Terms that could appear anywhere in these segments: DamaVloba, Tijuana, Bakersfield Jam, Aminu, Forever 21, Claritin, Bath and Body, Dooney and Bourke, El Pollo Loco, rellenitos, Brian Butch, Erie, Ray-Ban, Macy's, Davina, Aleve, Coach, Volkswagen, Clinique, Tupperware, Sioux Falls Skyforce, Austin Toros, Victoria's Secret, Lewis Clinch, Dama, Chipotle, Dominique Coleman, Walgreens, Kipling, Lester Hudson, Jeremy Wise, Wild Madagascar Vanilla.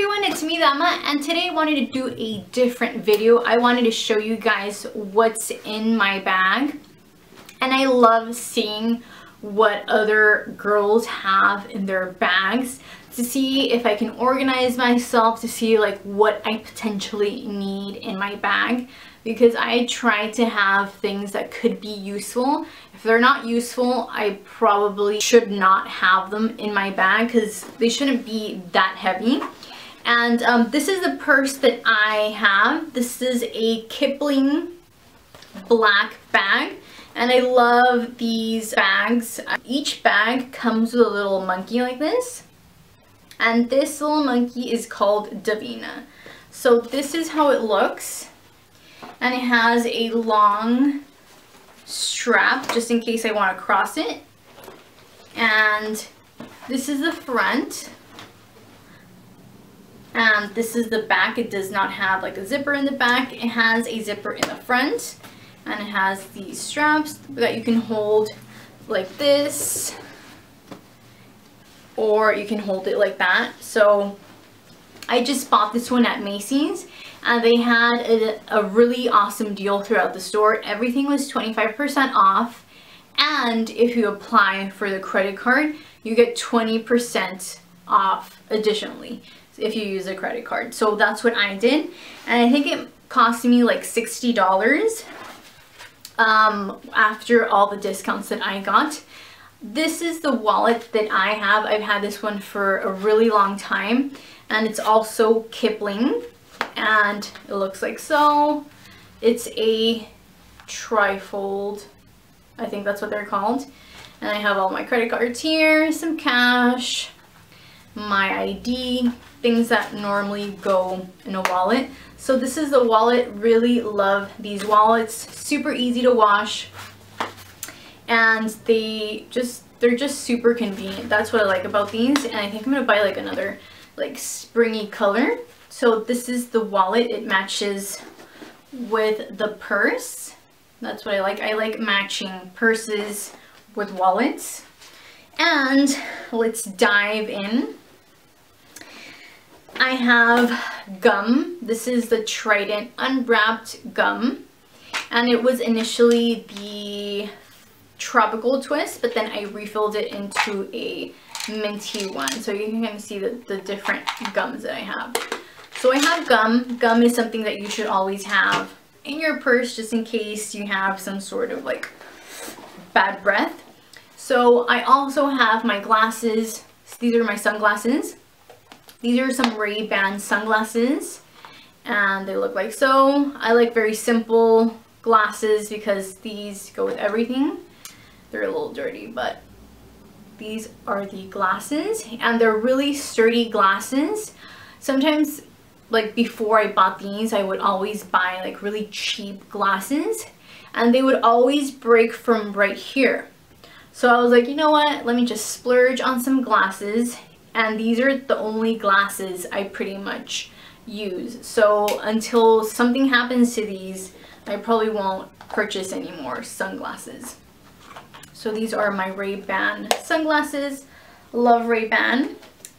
everyone, it's me Dama, and today I wanted to do a different video. I wanted to show you guys what's in my bag, and I love seeing what other girls have in their bags to see if I can organize myself, to see like what I potentially need in my bag, because I try to have things that could be useful. If they're not useful, I probably should not have them in my bag because they shouldn't be that heavy. And this is the purse that I have. This is a Kipling black bag. And I love these bags. Each bag comes with a little monkey like this. And this little monkey is called Davina. So this is how it looks. And it has a long strap just in case I want to cross it. And this is the front. And this is the back. It does not have like a zipper in the back. It has a zipper in the front. And it has these straps that you can hold like this, or you can hold it like that. So I just bought this one at Macy's, and they had a really awesome deal throughout the store. Everything was 25% off, and if you apply for the credit card, you get 20% off additionally if you use a credit card. So that's what I did, and I think it cost me like $60. After all the discounts that I got. This is the wallet that I have. I've had this one for a really long time, and it's also Kipling, and it looks like so. It's a trifold, I think that's what they're called. And I have all my credit cards here, some cash, my ID, things that normally go in a wallet. So this is the wallet. Really love these wallets. Super easy to wash, and they're just super convenient. That's what I like about these, and I think I'm gonna buy like another like springy color. So this is the wallet. It matches with the purse. That's what I like. I like matching purses with wallets. And let's dive in. I have gum. This is the Trident unwrapped gum, and it was initially the tropical twist, but then I refilled it into a minty one, so you can kind of see the different gums that I have. So I have gum. Gum is something that you should always have in your purse just in case you have some sort of like bad breath. So I also have my glasses. These are my sunglasses. These are some Ray-Ban sunglasses, and they look like so. I like very simple glasses because these go with everything. They're a little dirty, but these are the glasses, and they're really sturdy glasses. Sometimes, like before I bought these, I would always buy like really cheap glasses, and they would always break from right here. So I was like, you know what, let me just splurge on some glasses. And these are the only glasses I pretty much use. So until something happens to these, I probably won't purchase any more sunglasses. So these are my Ray-Ban sunglasses. Love Ray-Ban.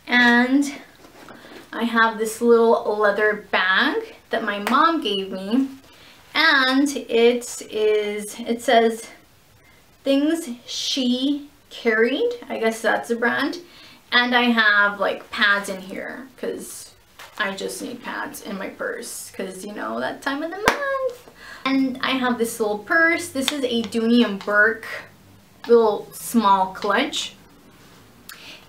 And I have this little leather bag that my mom gave me. And it says Things She Carried. I guess that's a brand. And I have like pads in here because I just need pads in my purse because, you know, that time of the month. And I have this little purse. This is a Dooney and Bourke little small clutch.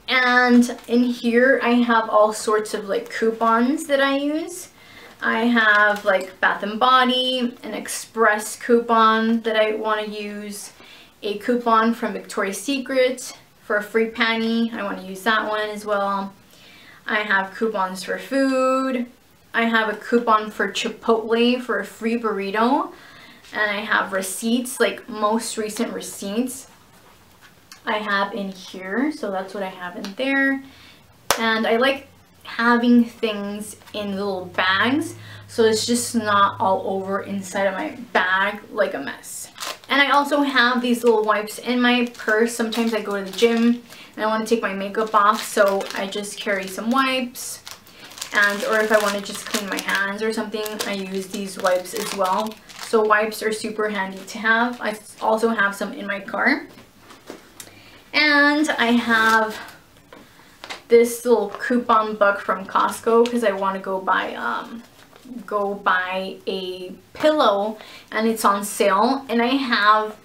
And in here I have all sorts of like coupons that I use. I have like Bath and Body, an express coupon that I want to use, a coupon from Victoria's Secret for a free panty. I want to use that one as well. I have coupons for food. I have a coupon for Chipotle for a free burrito. And I have receipts, like most recent receipts I have in here. So that's what I have in there. And I like having things in little bags, so it's just not all over inside of my bag like a mess. And I also have these little wipes in my purse. Sometimes I go to the gym and I want to take my makeup off, so I just carry some wipes. and or if I want to just clean my hands or something, I use these wipes as well. So wipes are super handy to have. I also have some in my car. And I have this little coupon book from Costco because I want to go buy a pillow, and it's on sale, and I have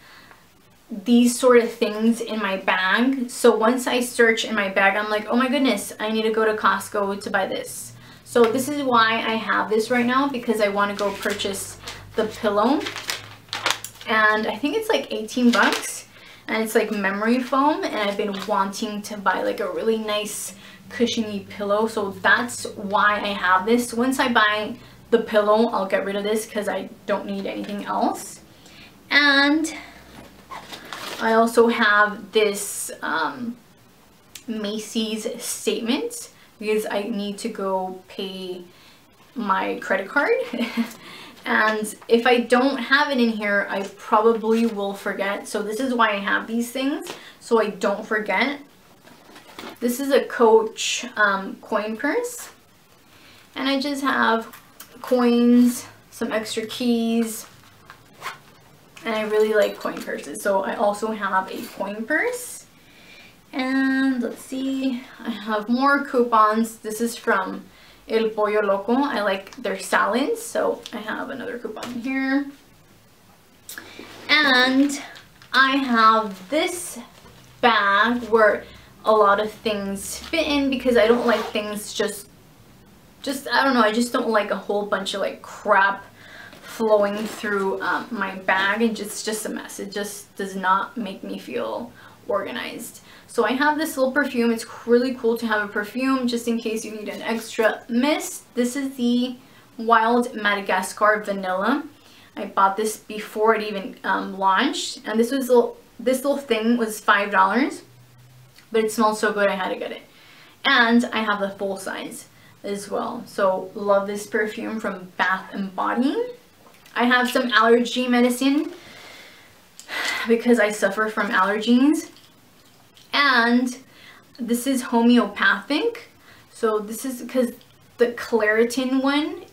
these sort of things in my bag. So once I search in my bag, I'm like, oh my goodness, I need to go to Costco to buy this. So this is why I have this right now, because I want to go purchase the pillow, and I think it's like 18 bucks, and it's like memory foam, and I've been wanting to buy like a really nice cushiony pillow, so that's why I have this. Once I buy the pillow, I'll get rid of this because I don't need anything else. And I also have this Macy's statement because I need to go pay my credit card. And if I don't have it in here, I probably will forget. So this is why I have these things, so I don't forget. This is a Coach coin purse. And I just have coins, some extra keys. And I really like coin purses, so I also have a coin purse. And let's see, I have more coupons. This is from El Pollo Loco. I like their salads, so I have another coupon here. And I have this bag where a lot of things fit in because I don't like things just I don't know, I just don't like a whole bunch of like crap flowing through my bag, and just a mess. It just does not make me feel organized. So I have this little perfume. It's really cool to have a perfume just in case you need an extra mist. This is the Wild Madagascar Vanilla. I bought this before it even launched, and this little thing was $5, but it smells so good I had to get it. And I have the full size as well. So love this perfume from Bath and Body. I have some allergy medicine because I suffer from allergies, and this is homeopathic. So this is because the Claritin one,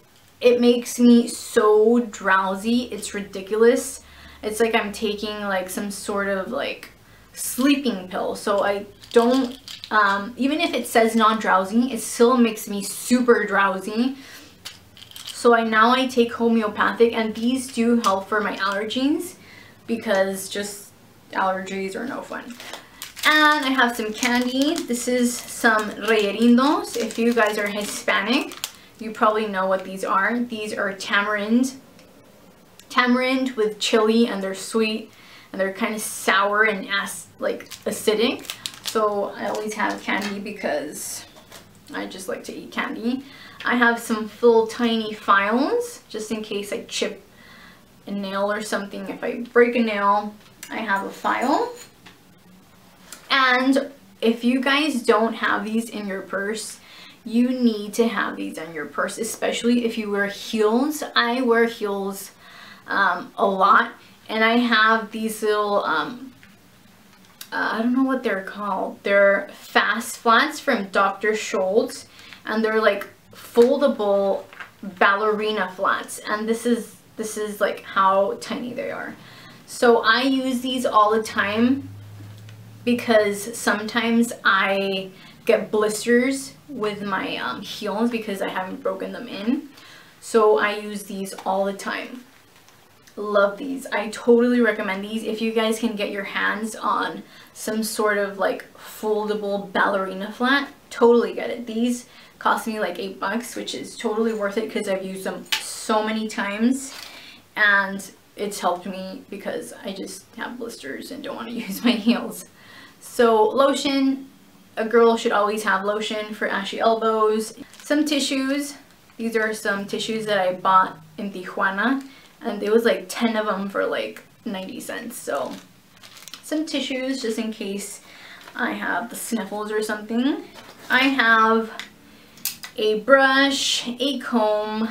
it makes me so drowsy, it's ridiculous. It's like I'm taking like some sort of like sleeping pill. So I don't, even if it says non-drowsy, it still makes me super drowsy. So now I take homeopathic, and these do help for my allergies because just allergies are no fun. And I have some candy. This is some rellenitos. If you guys are Hispanic, you probably know what these are. These are tamarind with chili, and they're sweet, and they're kind of sour and like acidic. So I always have candy because I just like to eat candy. I have some little tiny files just in case I chip a nail or something. If I break a nail, I have a file. And if you guys don't have these in your purse, you need to have these in your purse, especially if you wear heels. I wear heels a lot, and I have these little I don't know what they're called. They're fast flats from Dr. Scholl's, and they're like foldable ballerina flats, and this is like how tiny they are. So I use these all the time because sometimes I get blisters with my heels because I haven't broken them in, so I use these all the time. Love these. I totally recommend these. If you guys can get your hands on some sort of like foldable ballerina flat, totally get it. These cost me like $8, which is totally worth it because I've used them so many times, and it's helped me because I just have blisters and don't want to use my heels. So lotion, a girl should always have lotion for ashy elbows. Some tissues. These are some tissues that I bought in Tijuana, and there was like 10 of them for like 90 cents. So some tissues just in case I have the sniffles or something. I have a brush, a comb,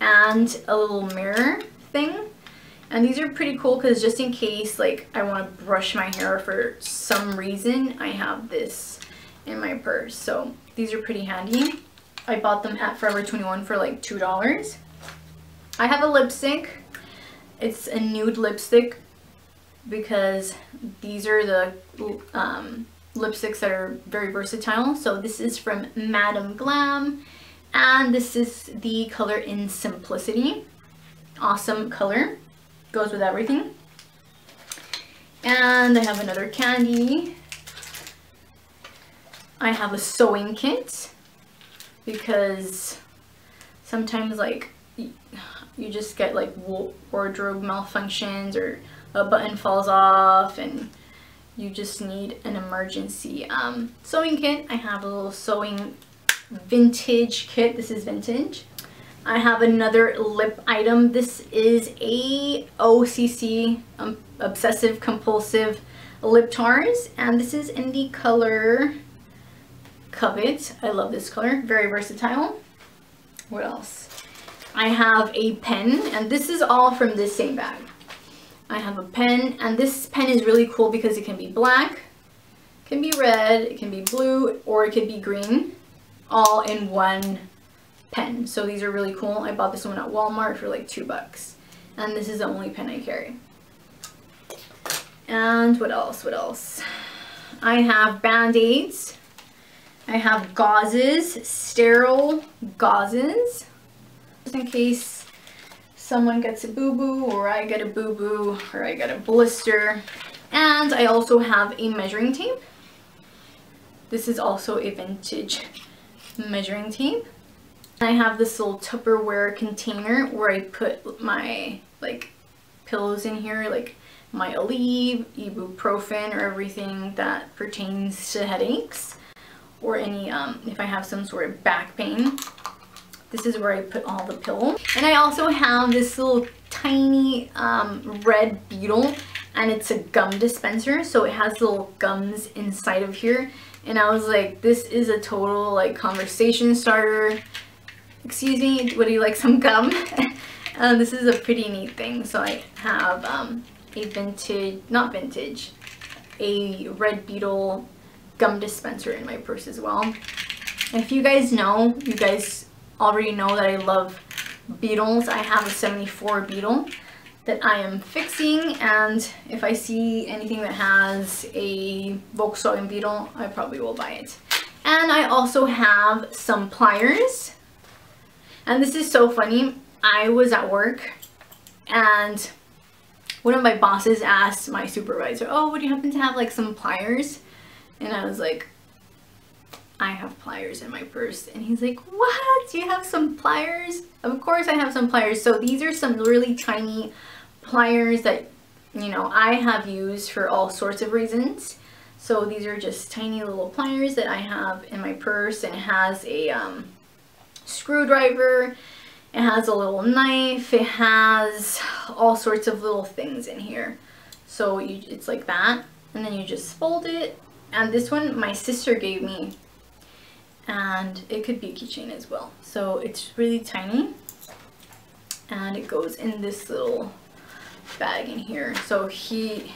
and a little mirror thing, and these are pretty cool because just in case like I want to brush my hair for some reason, I have this in my purse. So these are pretty handy. I bought them at Forever 21 for like $2. I have a lipstick. It's a nude lipstick because these are the lipsticks that are very versatile. So this is from Madame Glam, and this is the color in Simplicity. Awesome color, goes with everything. And I have another candy. I have a sewing kit because sometimes like you just get like wardrobe malfunctions or a button falls off and you just need an emergency sewing kit. I have a little sewing vintage kit. This is vintage. I have another lip item. This is a OCC Obsessive Compulsive Lip Tars, and this is in the color Covet. I love this color, very versatile. What else? I have a pen, and this is all from this same bag. I have a pen, and this pen is really cool because it can be black, it can be red, it can be blue, or it could be green, all in one pen. So these are really cool. I bought this one at Walmart for like $2, and this is the only pen I carry. And what else? What else? I have band-aids. I have gauzes, sterile gauzes, just in case someone gets a boo-boo or I get a boo-boo or I get a blister. And I also have a measuring tape. This is also a vintage measuring tape. And I have this little Tupperware container where I put my like pillows in here, like my Aleve, ibuprofen, or everything that pertains to headaches, or any, if I have some sort of back pain. This is where I put all the pillows. And I also have this little tiny red beetle, and it's a gum dispenser, so it has little gums inside of here. And I was like, this is a total like conversation starter. Excuse me, would you like some gum? This is a pretty neat thing. So I have a vintage, not vintage, a red beetle gum dispenser in my purse as well. If you guys know, you guys already know that I love beetles. I have a 74 beetle that I am fixing, and if I see anything that has a Volkswagen beetle, I probably will buy it. And I also have some pliers. And this is so funny. I was at work, and one of my bosses asked my supervisor, oh, would you happen to have like some pliers? And I was like, I have pliers in my purse. And he's like, what? Do you have some pliers? Of course I have some pliers. So these are some really tiny pliers that, you know, I have used for all sorts of reasons. So these are just tiny little pliers that I have in my purse, and it has a screwdriver. It has a little knife, it has all sorts of little things in here. So it's like that, and then you just fold it. And this one my sister gave me, and it could be a keychain as well. So it's really tiny, and it goes in this little bag in here. So he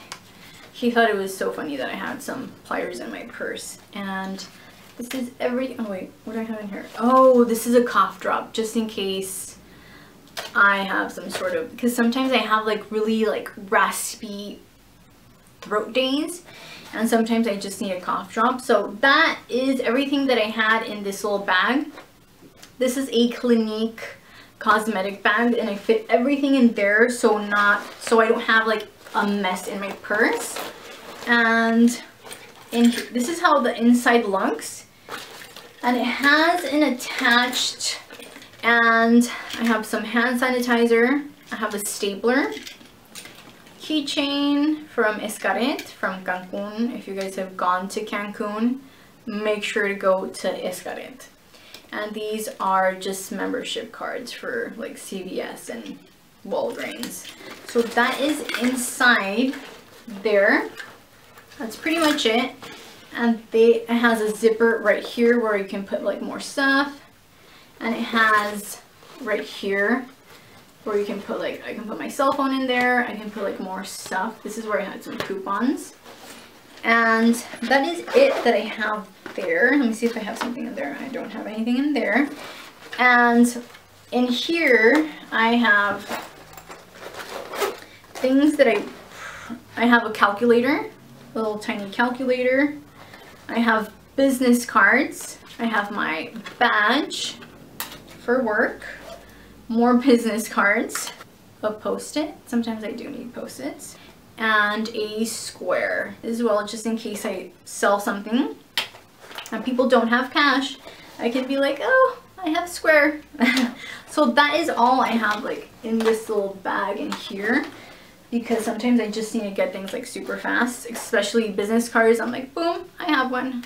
thought it was so funny that I had some pliers in my purse. And this is oh wait, what do I have in here? Oh, this is a cough drop, just in case I have some sort of, because sometimes I have like really like raspy throat days, and sometimes I just need a cough drop. So that is everything that I had in this little bag. This is a Clinique cosmetic bag, and I fit everything in there, so I don't have like a mess in my purse. And in here, this is how the inside looks. And it has an attached, and I have some hand sanitizer. I have a stapler, keychain from Escarit from Cancun. If you guys have gone to Cancun, make sure to go to Escarit. And these are just membership cards for like CVS and Walgreens. So that is inside there. That's pretty much it. And it has a zipper right here where you can put like more stuff, and it has right here where you can put like, I can put my cell phone in there, I can put like more stuff. This is where I had some coupons. And that is it that I have there. Let me see if I have something in there. I don't have anything in there. And in here, I have things that I have a calculator, a little tiny calculator. I have business cards. I have my badge for work. More business cards. A post-it. Sometimes I do need post-its. And a square as well, just in case I sell something and people don't have cash. I can be like, oh, I have a square. So that is all I have like in this little bag in here, because sometimes I just need to get things like super fast, especially business cards. I'm like, boom, I have one.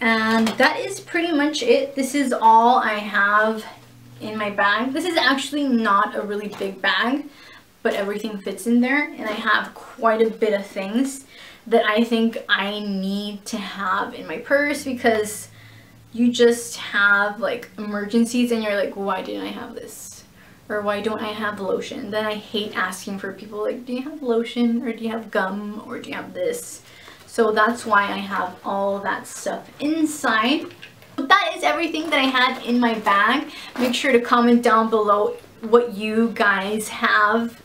And that is pretty much it. This is all I have in my bag. This is actually not a really big bag, but everything fits in there, and I have quite a bit of things that I think I need to have in my purse, because you just have like emergencies and you're like, why didn't I have this? Or why don't I have lotion? Then I hate asking for people like, do you have lotion? Or do you have gum? Or do you have this? So that's why I have all that stuff inside. But that is everything that I had in my bag. Make sure to comment down below what you guys have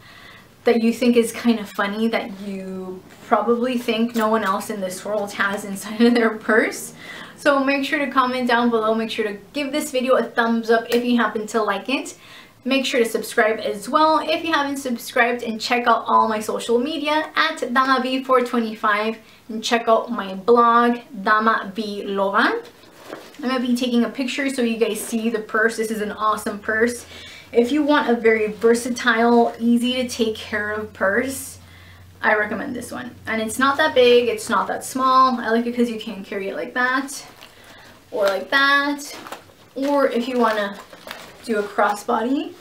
that you think is kind of funny, that you probably think no one else in this world has inside of their purse. So make sure to comment down below. Make sure to give this video a thumbs up if you happen to like it. Make sure to subscribe as well if you haven't subscribed, and check out all my social media at DamaV425, and check out my blog DamaVloba. I'm going to be taking a picture so you guys see the purse. This is an awesome purse. If you want a very versatile, easy to take care of purse, I recommend this one. And it's not that big, it's not that small. I like it because you can carry it like that, or like that. Or if you want to do a crossbody,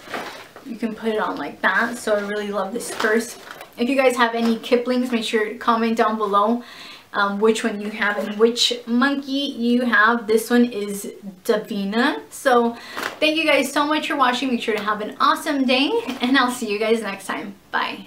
you can put it on like that. So I really love this purse. If you guys have any Kiplings, make sure to comment down below which one you have and which monkey you have. This one is Davina. So thank you guys so much for watching. Make sure to have an awesome day, and I'll see you guys next time. Bye.